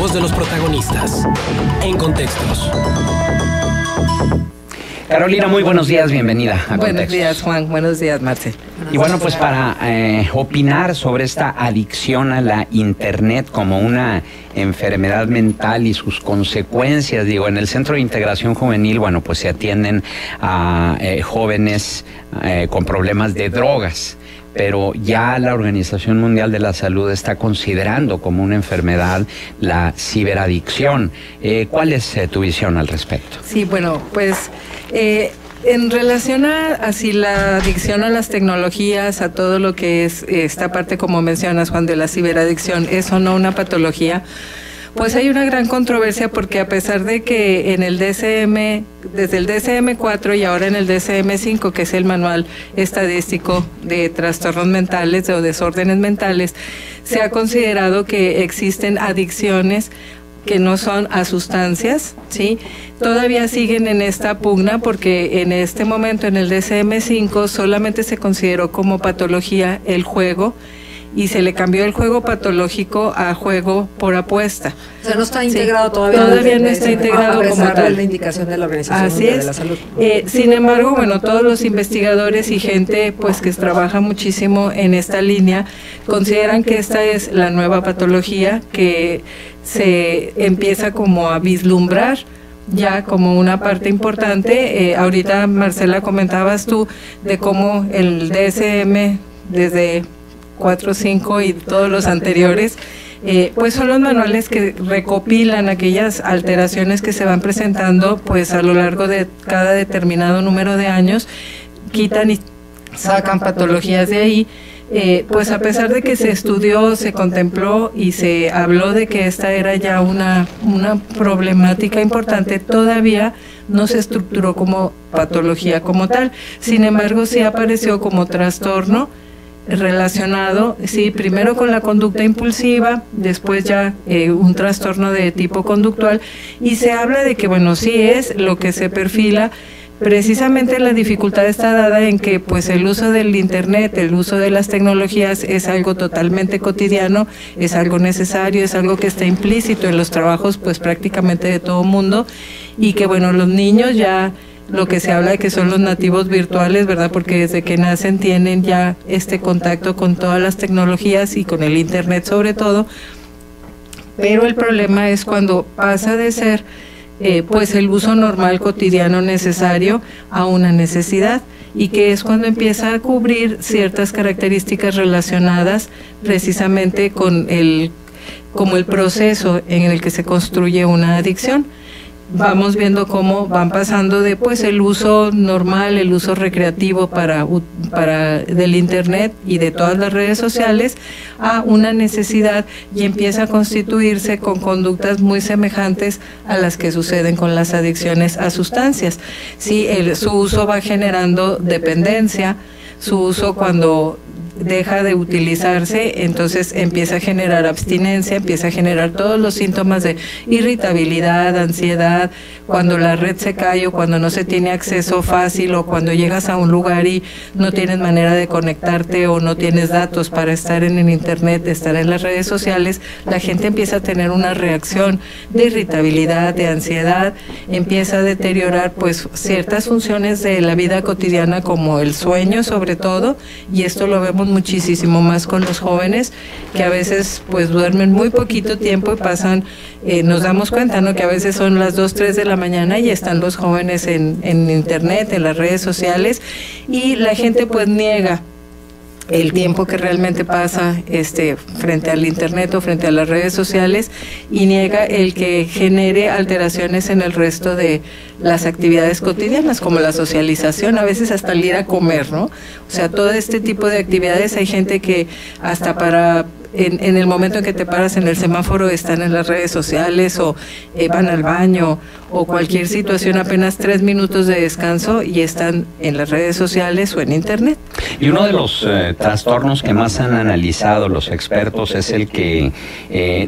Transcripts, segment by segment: voz de los protagonistas. En Contextos. Carolina, muy buenos días, bienvenida a Contextos. Buenos días, Juan, buenos días, Marcel. Y bueno, pues para opinar sobre esta adicción a la Internet como una enfermedad mental y sus consecuencias, digo, en el Centro de Integración Juvenil, bueno, pues se atienden a jóvenes con problemas de drogas, pero ya la Organización Mundial de la Salud está considerando como una enfermedad la ciberadicción. ¿Cuál es tu visión al respecto? Sí, bueno, pues en relación a así la adicción a las tecnologías, a todo lo que es esta parte, como mencionas, Juan, de la ciberadicción, ¿es o no una patología? Pues hay una gran controversia porque a pesar de que en el DSM, desde el DSM4 y ahora en el DSM5, que es el Manual Estadístico de Trastornos Mentales o Desórdenes Mentales, se ha considerado que existen adicciones que no son a sustancias, ¿sí? Todavía siguen en esta pugna porque en este momento en el DSM-5 solamente se consideró como patología el juego y se le cambió el juego patológico a juego por apuesta. O sea, no está integrado todavía. Todavía no está integrado como tal. La indicación de la Organización Mundial de la Salud. Sin embargo, bueno, todos los investigadores y gente pues que trabaja muchísimo en esta línea consideran que esta es la nueva patología que se empieza como a vislumbrar ya como una parte importante. Ahorita, Marcela, comentabas tú de cómo el DSM desde 4, 5 y todos los anteriores, pues son los manuales que recopilan aquellas alteraciones que se van presentando pues a lo largo de cada determinado número de años, quitan y sacan patologías de ahí. Pues a pesar de que se estudió, se contempló y se habló de que esta era ya una problemática importante, todavía no se estructuró como patología como tal. Sin embargo, sí apareció como trastorno relacionado, sí, primero con la conducta impulsiva, después ya un trastorno de tipo conductual, y se habla de que, bueno, sí es lo que se perfila. Precisamente la dificultad está dada en que pues el uso del Internet, el uso de las tecnologías es algo totalmente cotidiano, es algo necesario, es algo que está implícito en los trabajos pues prácticamente de todo mundo, y que bueno, los niños ya, lo que se habla de que son los nativos virtuales, ¿verdad? Porque desde que nacen tienen ya este contacto con todas las tecnologías y con el Internet sobre todo, pero el problema es cuando pasa de ser pues el uso normal cotidiano necesario a una necesidad, y que es cuando empieza a cubrir ciertas características relacionadas precisamente con el, como el proceso en el que se construye una adicción. Vamos viendo cómo van pasando de pues el uso normal, el uso recreativo para del Internet y de todas las redes sociales a una necesidad, y empieza a constituirse con conductas muy semejantes a las que suceden con las adicciones a sustancias. Sí, su uso va generando dependencia, su uso cuando deja de utilizarse, entonces empieza a generar abstinencia, empieza a generar todos los síntomas de irritabilidad, ansiedad, cuando la red se cae o cuando no se tiene acceso fácil o cuando llegas a un lugar y no tienes manera de conectarte o no tienes datos para estar en el Internet, estar en las redes sociales, la gente empieza a tener una reacción de irritabilidad, de ansiedad, empieza a deteriorar pues ciertas funciones de la vida cotidiana como el sueño sobre todo, y esto lo vemos muchísimo más con los jóvenes que a veces pues duermen muy poquito tiempo y pasan, nos damos cuenta, ¿no?, que a veces son las 2, 3 de la mañana y están los jóvenes en Internet, en las redes sociales, y la gente pues niega el tiempo que realmente pasa frente al Internet o frente a las redes sociales, y niega el que genere alteraciones en el resto de las actividades cotidianas, como la socialización, a veces hasta el ir a comer, ¿no? O sea, todo este tipo de actividades, hay gente que hasta para en el momento en que te paras en el semáforo están en las redes sociales o van al baño o cualquier situación, apenas 3 minutos de descanso y están en las redes sociales o en Internet. Y uno de los trastornos que más han analizado los expertos es el que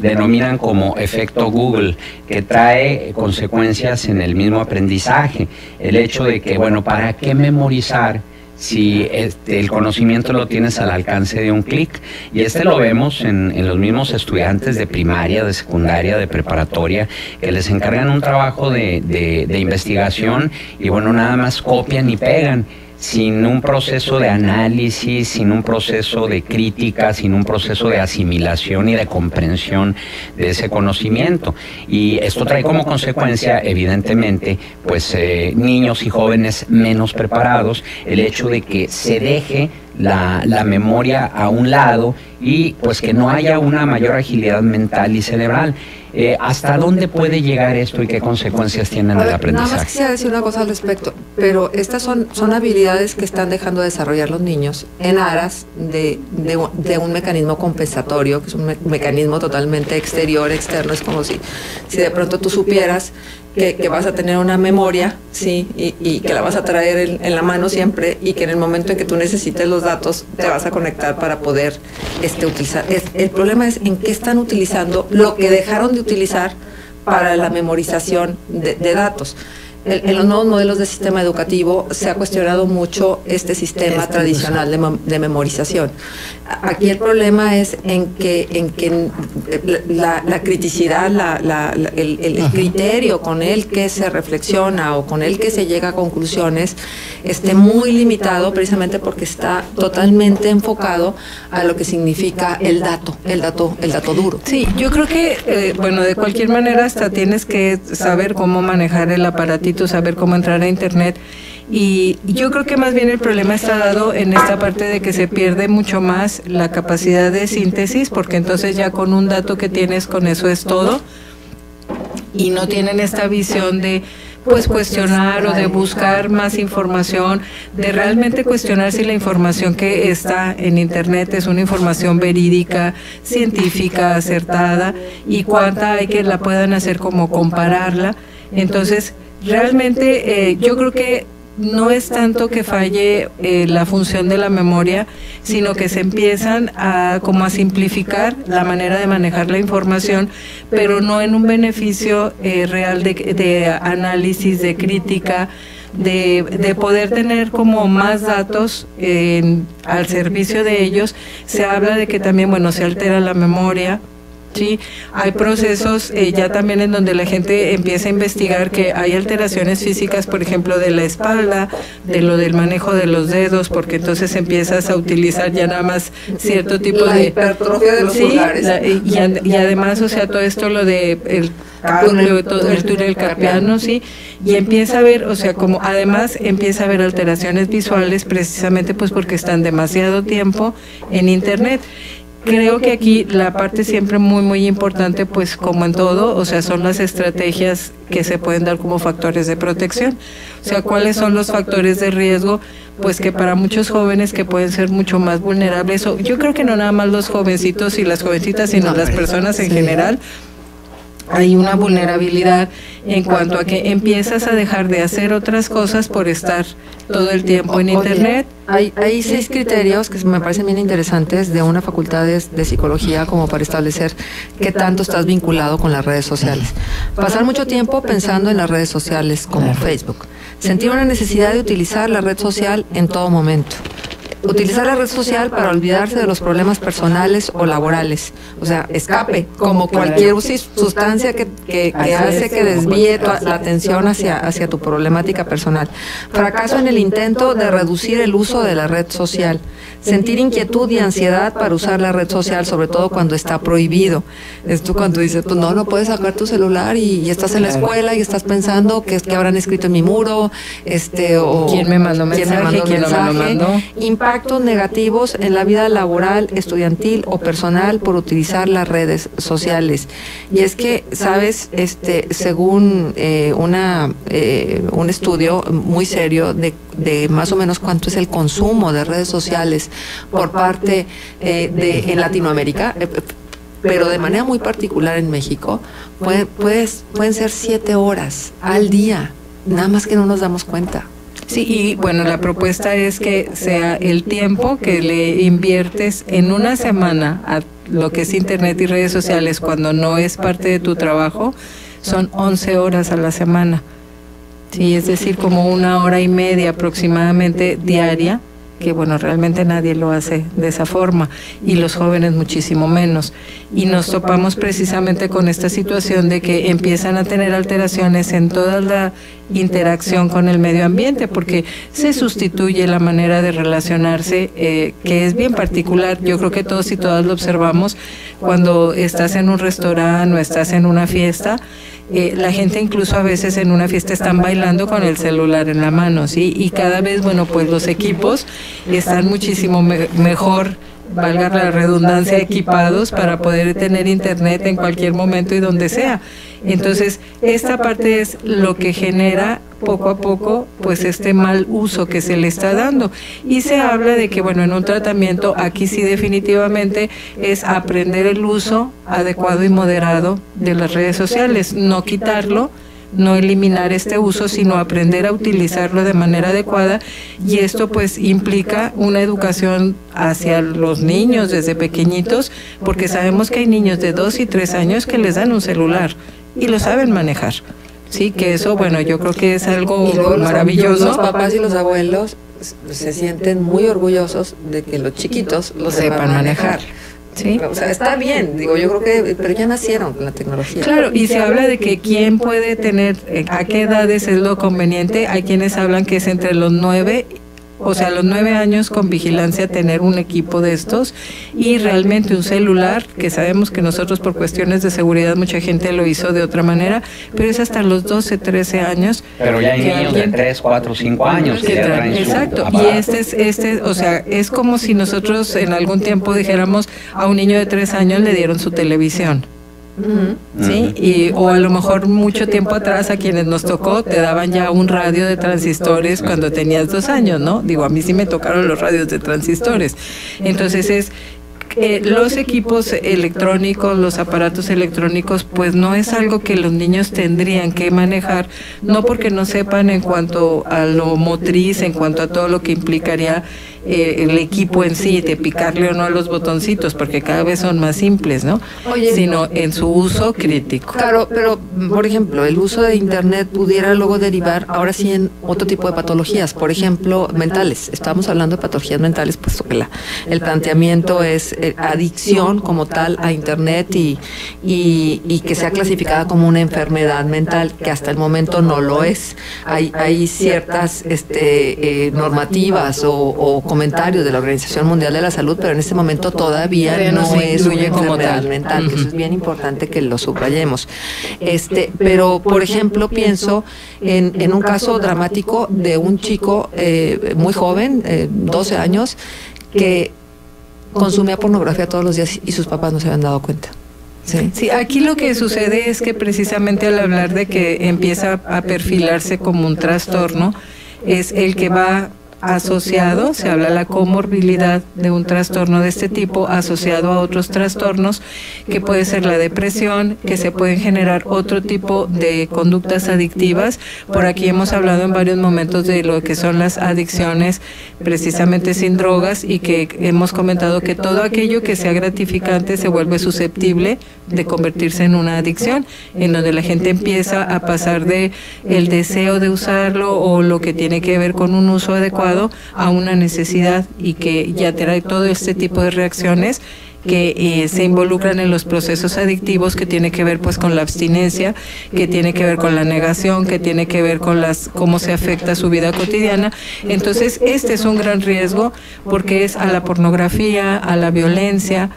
denominan como efecto Google, que trae consecuencias en el mismo aprendizaje, el hecho de que, bueno, ¿para qué memorizar si el conocimiento lo tienes al alcance de un clic. Y lo vemos en los mismos estudiantes de primaria, de secundaria, de preparatoria, que les encargan un trabajo de investigación y bueno, nada más copian y pegan, sin un proceso de análisis, sin un proceso de crítica, sin un proceso de asimilación y de comprensión de ese conocimiento. Y esto trae como consecuencia, evidentemente, pues niños y jóvenes menos preparados, el hecho de que se deje la memoria a un lado y pues que no haya una mayor agilidad mental y cerebral. ¿Hasta dónde puede llegar esto y qué consecuencias tiene el aprendizaje? Nada más quisiera decir una cosa al respecto, pero estas son habilidades que están dejando de desarrollar los niños en aras de un mecanismo compensatorio, que es un mecanismo totalmente exterior, externo. Es como si de pronto tú supieras que vas a tener una memoria, sí, y que la vas a traer en la mano siempre, y que en el momento en que tú necesites los datos te vas a conectar para poder utilizar. El problema es en qué están utilizando lo que dejaron de utilizar para la memorización de datos. En los nuevos modelos de sistema educativo se ha cuestionado mucho este sistema tradicional de memorización. Aquí el problema es en que la criticidad, el criterio con el que se reflexiona o con el que se llega a conclusiones esté muy limitado, precisamente porque está totalmente enfocado a lo que significa el dato duro. Sí, yo creo que, bueno, de cualquier manera hasta tienes que saber cómo manejar el aparatito, saber cómo entrar a internet, y yo creo que más bien el problema está dado en esta parte de que se pierde mucho más la capacidad de síntesis, porque entonces ya con un dato que tienes, con eso es todo, y no tienen esta visión de pues cuestionar o de buscar más información, de realmente cuestionar si la información que está en internet es una información verídica, científica, acertada, y cuánta hay que la puedan hacer como compararla. Entonces, realmente yo creo que no es tanto que falle la función de la memoria, sino que se empiezan como a simplificar la manera de manejar la información, pero no en un beneficio real de análisis, de crítica, de poder tener como más datos al servicio de ellos. Se habla de que también, bueno, se altera la memoria. Sí, hay procesos ya también en donde la gente empieza a investigar que hay alteraciones físicas, por ejemplo, de la espalda, de lo del manejo de los dedos, porque entonces empiezas a utilizar ya nada más cierto tipo de hipertrofia de los pulgares. Y además, o sea, todo esto lo de el túnel carpiano, sí, y empieza a ver, o sea, como además empieza a haber alteraciones visuales, precisamente pues porque están demasiado tiempo en internet. Creo que aquí la parte siempre muy importante, pues como en todo, o sea, son las estrategias que se pueden dar como factores de protección. O sea, ¿cuáles son los factores de riesgo? Pues que para muchos jóvenes que pueden ser mucho más vulnerables, o yo creo que no nada más los jovencitos y las jovencitas, sino las personas en general, hay una vulnerabilidad en cuanto a que empiezas a dejar de hacer otras cosas por estar todo el tiempo en internet. Hay 6 criterios que me parecen bien interesantes de una facultad de psicología, como para establecer qué tanto estás vinculado con las redes sociales. Pasar mucho tiempo pensando en las redes sociales como Facebook. Sentir una necesidad de utilizar la red social en todo momento. Utilizar la red social para olvidarse de los problemas personales o laborales. O sea, escape, como cualquier sustancia que hace que desvíe la atención hacia tu problemática personal. Fracaso en el intento de reducir el uso de la red social. Sentir inquietud y ansiedad para usar la red social, sobre todo cuando está prohibido. Esto cuando dices, pues no puedes sacar tu celular y estás en la escuela y estás pensando qué habrán escrito en mi muro, o quién me mandó mensaje, quién no me lo mandó. Impactos negativos en la vida laboral, estudiantil o personal por utilizar las redes sociales. Y es que, sabes, según un estudio muy serio de más o menos cuánto es el consumo de redes sociales por parte en Latinoamérica, pero de manera muy particular en México, pueden ser 7 horas al día, nada más que no nos damos cuenta. Sí, y bueno, la propuesta es que sea el tiempo que le inviertes en una semana a lo que es internet y redes sociales cuando no es parte de tu trabajo, son 11 horas a la semana. Sí, es decir, como 1 hora y media aproximadamente diaria, que bueno, realmente nadie lo hace de esa forma, y los jóvenes muchísimo menos. Y nos topamos precisamente con esta situación de que empiezan a tener alteraciones en toda la interacción con el medio ambiente, porque se sustituye la manera de relacionarse, que es bien particular. Yo creo que todos y todas lo observamos cuando estás en un restaurante o estás en una fiesta. La gente incluso a veces en una fiesta están bailando con el celular en la mano, ¿sí? Y cada vez, bueno, pues los equipos están muchísimo mejor, valga la redundancia, equipados para poder tener internet en cualquier momento y donde sea. Entonces, esta parte es lo que genera poco a poco pues este mal uso que se le está dando. Y se habla de que, bueno, en un tratamiento aquí sí definitivamente es aprender el uso adecuado y moderado de las redes sociales, no quitarlo, no eliminar este uso, sino aprender a utilizarlo de manera adecuada, y esto pues implica una educación hacia los niños desde pequeñitos, porque sabemos que hay niños de 2 y 3 años que les dan un celular y lo saben manejar, sí, que eso, bueno, yo creo que es algo maravilloso. Los papás y los abuelos se sienten muy orgullosos de que los chiquitos lo sepan manejar. Sí. O sea, está bien, digo, yo creo que, pero ya nacieron con la tecnología. Claro, y se habla de que quién puede tener, a qué edades es lo conveniente. Hay quienes hablan que es entre los 9, o sea, los 9 años con vigilancia, tener un equipo de estos, y realmente un celular, que sabemos que nosotros por cuestiones de seguridad mucha gente lo hizo de otra manera, pero es hasta los 12, 13 años. Pero ya hay niños de 3, 4, 5 años que ya traen. Exacto, y o sea, es como si nosotros en algún tiempo dijéramos a un niño de 3 años le dieron su televisión. Sí, o a lo mejor mucho tiempo atrás a quienes nos tocó te daban ya un radio de transistores cuando tenías 2 años, ¿no? Digo, a mí sí me tocaron los radios de transistores. Entonces es los equipos electrónicos, los aparatos electrónicos, pues no es algo que los niños tendrían que manejar, no porque no sepan en cuanto a lo motriz, en cuanto a todo lo que implicaría el equipo en sí, de picarle o no a los botoncitos, porque cada vez son más simples, ¿no? Oye, sino en su uso crítico. Claro, pero por ejemplo, el uso de internet pudiera luego derivar ahora sí en otro tipo de patologías, por ejemplo, mentales. Estamos hablando de patologías mentales, puesto que el planteamiento es adicción como tal a internet y que sea clasificada como una enfermedad mental, que hasta el momento no lo es. Hay ciertas normativas o comentarios de la Organización Mundial de la Salud, pero en este momento todavía no es una enfermedad mental, que eso es bien importante que lo subrayemos. Pero, por ejemplo, pienso en un caso dramático de un chico muy joven, 12 años, que consumía pornografía todos los días y sus papás no se habían dado cuenta. Sí. Sí, aquí lo que sucede es que precisamente al hablar de que empieza a perfilarse como un trastorno, es el que va asociado, se habla de la comorbilidad de un trastorno de este tipo asociado a otros trastornos, que puede ser la depresión, que se pueden generar otro tipo de conductas adictivas. Por aquí hemos hablado en varios momentos de lo que son las adicciones precisamente sin drogas, y que hemos comentado que todo aquello que sea gratificante se vuelve susceptible de convertirse en una adicción, en donde la gente empieza a pasar de el deseo de usarlo o lo que tiene que ver con un uso adecuado a una necesidad, y que ya trae todo este tipo de reacciones que se involucran en los procesos adictivos, que tiene que ver pues con la abstinencia, que tiene que ver con la negación, que tiene que ver con cómo se afecta su vida cotidiana. Entonces este es un gran riesgo, porque es a la pornografía, a la violencia,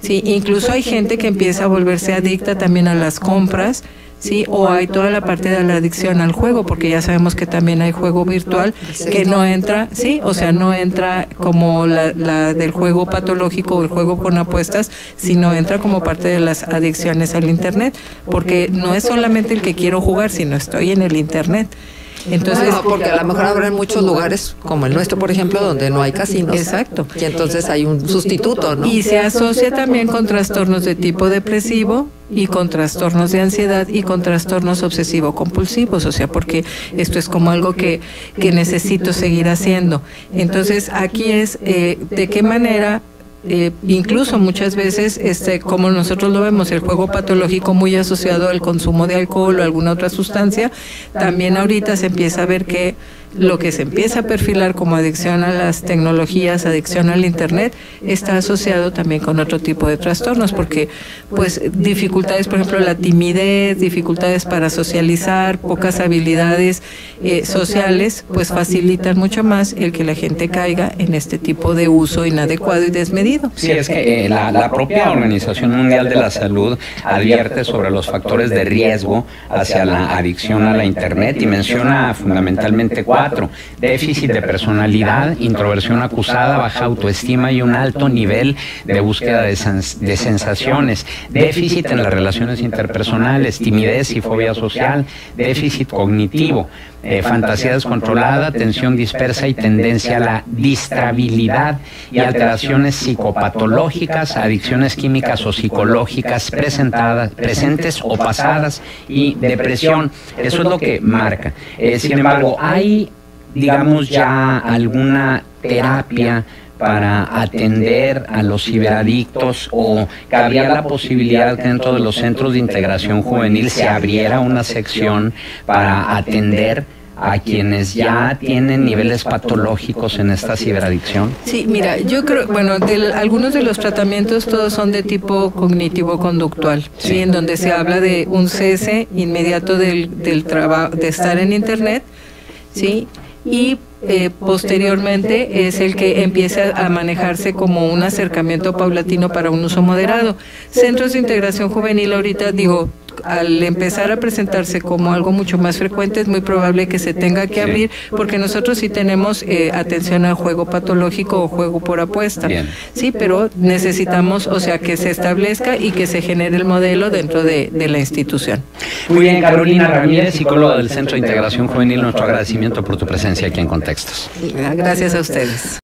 ¿sí? Incluso hay gente que empieza a volverse adicta también a las compras, sí, o hay toda la parte de la adicción al juego, porque ya sabemos que también hay juego virtual que no entra, sí, o sea, no entra como la del juego patológico o el juego con apuestas, sino entra como parte de las adicciones al internet, porque no es solamente el que quiero jugar, sino estoy en el internet. Entonces, no, porque a lo mejor habrá en muchos lugares, como el nuestro, por ejemplo, donde no hay casinos. Exacto. Y entonces hay un sustituto, ¿no? Y se asocia también con trastornos de tipo depresivo y con trastornos de ansiedad y con trastornos obsesivo-compulsivos, o sea, porque esto es como algo que necesito seguir haciendo. Entonces, aquí es de qué manera Incluso muchas veces, como nosotros lo vemos, el juego patológico muy asociado al consumo de alcohol o alguna otra sustancia, también ahorita se empieza a ver que lo que se empieza a perfilar como adicción a las tecnologías, adicción al internet, está asociado también con otro tipo de trastornos, porque pues dificultades, por ejemplo, la timidez, dificultades para socializar, pocas habilidades sociales, pues facilitan mucho más el que la gente caiga en este tipo de uso inadecuado y desmedido. Sí, es que la propia Organización Mundial de la Salud advierte sobre los factores de riesgo hacia la adicción a la internet y menciona fundamentalmente cuatro: déficit de personalidad, introversión acusada, baja autoestima y un alto nivel de búsqueda de sensaciones, déficit en las relaciones interpersonales, timidez y fobia social, déficit cognitivo, fantasía descontrolada, atención dispersa y tendencia a la distrabilidad, y alteraciones psicopatológicas, adicciones químicas o psicológicas presentes o pasadas, y depresión. Eso es lo que marca. Sin embargo, hay, digamos, ya alguna terapia para atender a los ciberadictos, o cabría la posibilidad que dentro de los centros de integración juvenil se abriera una sección para atender a quienes ya tienen niveles patológicos en esta ciberadicción? Sí, mira, yo creo, bueno, algunos de los tratamientos todos son de tipo cognitivo-conductual, sí, en donde se habla de un cese inmediato del trabajo, de estar en internet, sí, y posteriormente es el que empieza a manejarse como un acercamiento paulatino para un uso moderado. Centros de integración juvenil ahorita, digo, al empezar a presentarse como algo mucho más frecuente, es muy probable que se tenga que abrir, porque nosotros sí tenemos atención al juego patológico o juego por apuesta. Bien. Sí, pero necesitamos, o sea, que se establezca y que se genere el modelo dentro de la institución. Muy bien, Carolina Ramírez, psicóloga del Centro de Integración Juvenil, nuestro agradecimiento por tu presencia aquí en Contextos. Gracias a ustedes.